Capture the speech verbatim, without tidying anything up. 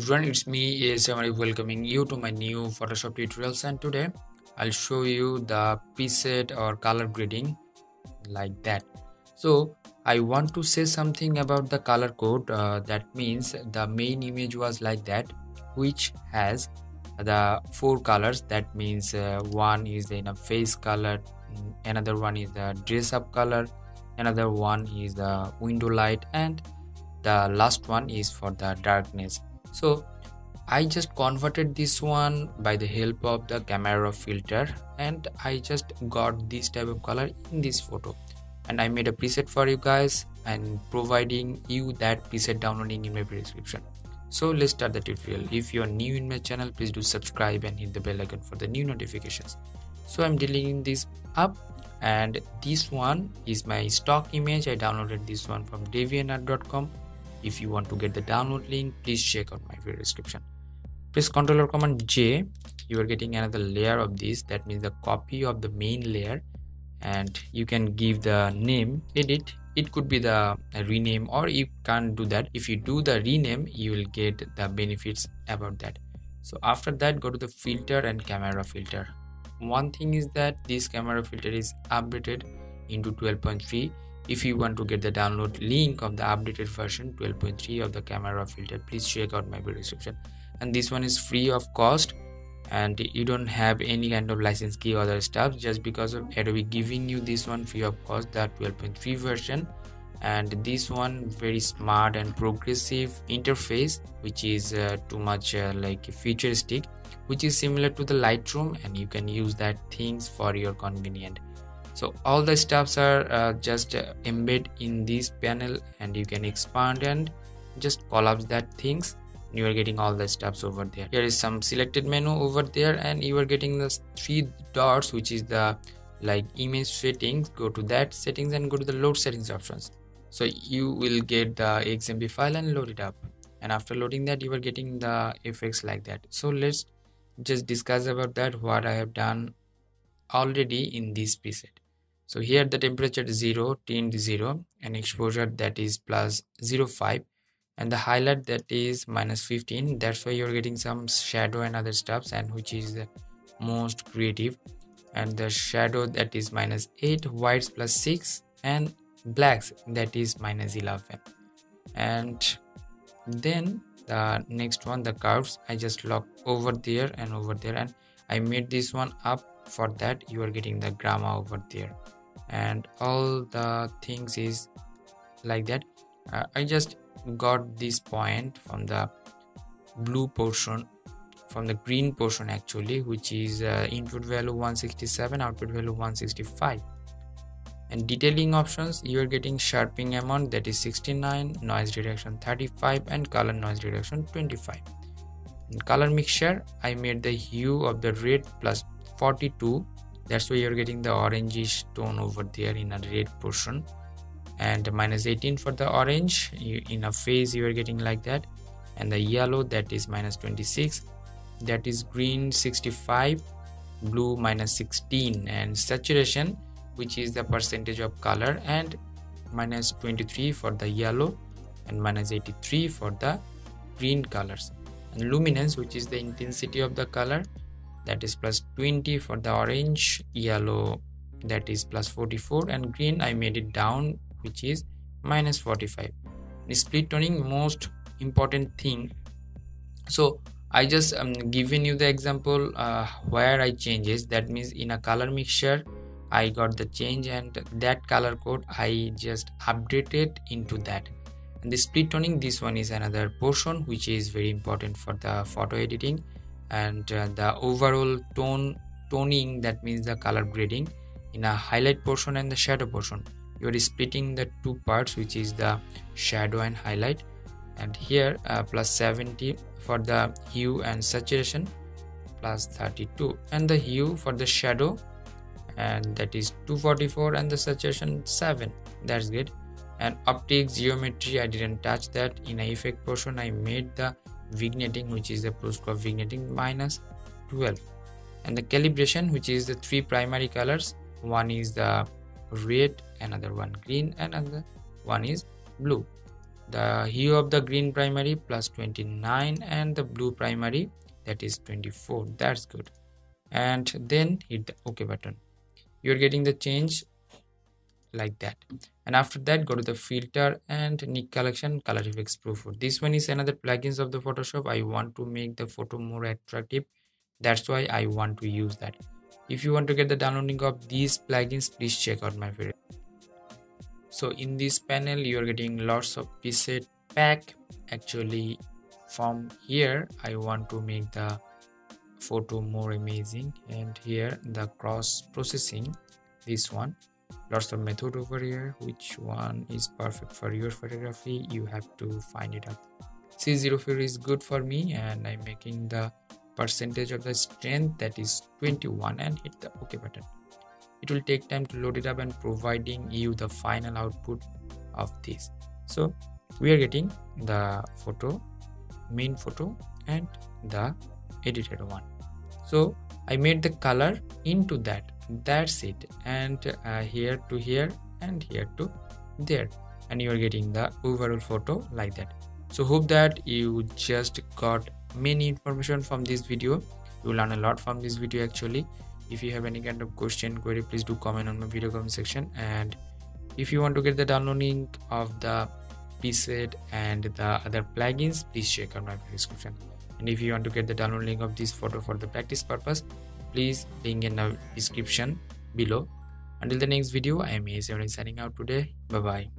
everyone, it's me A S M Arif welcoming you to my new Photoshop tutorials, and today I'll show you the preset or color grading like that. So I want to say something about the color code. Uh, that means the main image was like that, which has the four colors. That means uh, one is the inner face color, another one is the dress up color, another one is the window light, and the last one is for the darkness. So I just converted this one by the help of the camera raw filter, and I just got this type of color in this photo, and I made a preset for you guys and providing you that preset downloading in my description. So let's start the tutorial. If you are new in my channel, please do subscribe and hit the bell icon for the new notifications. So I'm deleting this up, and this one is my stock image. I downloaded this one from deviant art dot com. If you want to get the download link, please check out my video description. Press Ctrl or Command J. You are getting another layer of this. That means the copy of the main layer, and you can give the name edit. It could be the rename, or you can't do that. If you do the rename, you will get the benefits about that. So after that, go to the filter and camera filter. One thing is that this camera filter is updated into twelve point three. If you want to get the download link of the updated version twelve point three of the camera filter, please check out my video description. And this one is free of cost, and you don't have any kind of license key or other stuff, just because of Adobe giving you this one free of cost, the twelve point three version. And this one very smart and progressive interface, which is uh, too much uh, like futuristic, which is similar to the Lightroom, and you can use that things for your convenient. So all the stuffs are uh, just uh, embedded in this panel, and you can expand and just collapse that things. You are getting all the stuffs over there. Here is some selected menu over there, and you are getting the three dots, which is the like image settings. Go to that settings and go to the load settings options. So you will get the X M P file and load it up, and after loading that, you are getting the effects like that. So let's just discuss about that, what I have done already in this preset. So here the temperature is zero, tint zero, and exposure that is plus zero point five, and the highlight that is minus fifteen. That's why you're getting some shadow and other stuffs, and which is the most creative. And the shadow that is minus eight, whites plus six, and blacks that is minus eleven. And then the next one, the curves, I just lock over there and over there, and I made this one up. For that, you are getting the gamma over there, and all the things is like that. uh, I just got this point from the blue portion, from the green portion actually, which is uh, input value one sixty-seven, output value one sixty-five. And detailing options, you are getting sharpening amount that is sixty-nine, noise reduction thirty-five, and color noise reduction twenty-five. In color mixture, I made the hue of the red plus forty-two. That's why you're getting the orangish tone over there in a red portion, and minus eighteen for the orange. You, in a phase, you are getting like that. And the yellow that is minus twenty-six, that is green sixty-five, blue minus sixteen, and saturation, which is the percentage of color, and minus twenty-three for the yellow, and minus eighty-three for the green colors. And luminance, which is the intensity of the color, that is plus twenty for the orange, yellow that is plus forty-four, and green I made it down, which is minus forty-five. And split toning, most important thing. So I just um, given you the example uh, where I changes. That means in a color mixture, I got the change, and that color code I just updated into that. And the split toning, this one is another portion which is very important for the photo editing, and uh, the overall tone toning. That means the color grading in a highlight portion and the shadow portion. You are splitting the two parts, which is the shadow and highlight. And here uh, plus seventy for the hue and saturation, plus thirty-two, and the hue for the shadow, and that is two forty-four, and the saturation seven. That's good. And optics, geometry, I didn't touch that. In a effect portion, I made the vignetting, which is the post crop vignetting, minus twelve, and the calibration, which is the three primary colors. One is the red, another one green, and another one is blue. the hue of the green primary plus twenty-nine and the blue primary, that is twenty-four. That's good. And then hit the OK button. You're getting the change like that. And after that, go to the filter and Nik Collection Color Efex Pro. This one is another plugins of the Photoshop. I want to make the photo more attractive. That's why I want to use that. If you want to get the downloading of these plugins, please check out my video. So in this panel, you are getting lots of preset pack. Actually, from here, I want to make the photo more amazing, and here the cross processing, this one, lots of method over here. Which one is perfect for your photography, you have to find it out. C zero four is good for me, and I'm making the percentage of the strength, that is twenty-one, and hit the OK button. It will take time to load it up and providing you the final output of this. So we are getting the photo, main photo, and the edited one. So I made the color into that, that's it. And uh, here to here and here to there, and you are getting the overall photo like that. So hope that you just got many information from this video. You learn a lot from this video actually. If you have any kind of question, query, please do comment on my video comment section. And if you want to get the downloading of the preset and the other plugins, please check out my video description. And if you want to get the download link of this photo for the practice purpose, please link in the description below. Until the next video, I am A S M Arif signing out today. Bye bye.